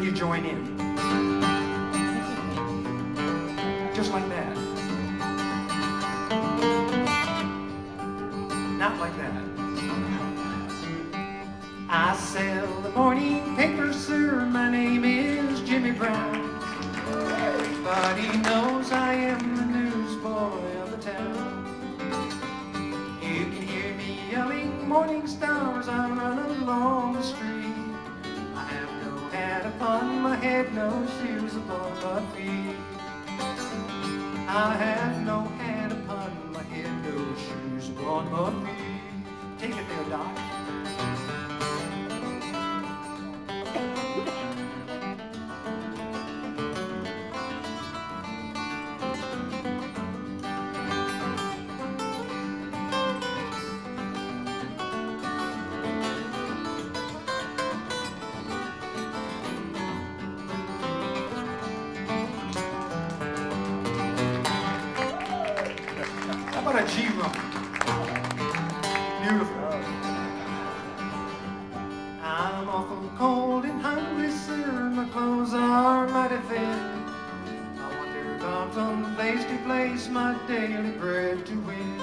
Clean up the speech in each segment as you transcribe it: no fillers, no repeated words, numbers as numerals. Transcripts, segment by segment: Can you join in? Just like that. Not like that. I sell the morning paper, sir. My name is Jimmy Brown. Everybody knows I am the newsboy of the town. You can hear me yelling morning stars. I'm running along the street. I have no hat upon my head, no shoes above my feet. I have no hat upon my head, no shoes upon my feet. Take it there, Doc. What a G-roll. Beautiful. I'm awful cold and hungry, sir. My clothes are mighty thin. I wander about from place to place, my daily bread to win.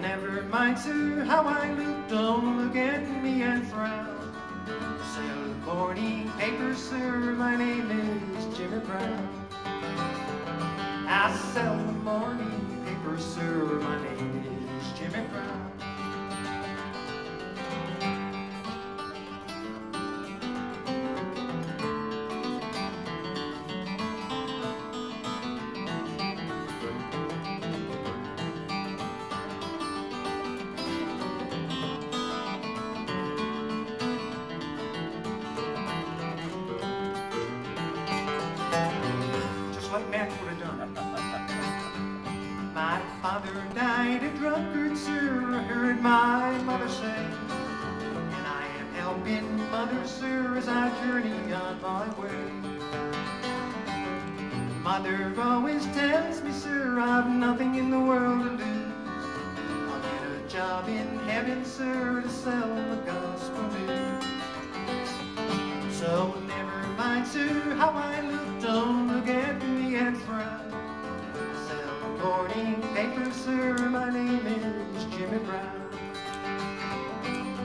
Never mind, sir, how I look. Don't look at me and frown. Sell the morning paper, sir. My name is Jimmy Brown. I sell the morning paper, sir. My name is Jimmy Brown. My father died a drunkard, sir, I heard my mother say, and I am helping mother, sir, as I journey on my way. Mother always tells me, sir, I've nothing in the world to lose. I'll get a job in heaven, sir, to sell the gospel news. So never mind, sir, how I look, don't look at me and frown. Morning paper, sir, my name is Jimmy Brown.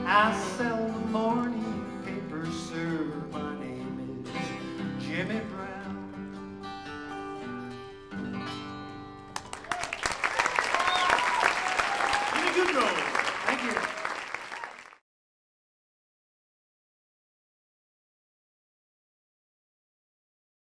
I sell the morning paper, sir, my name is Jimmy Brown. Pretty good, though.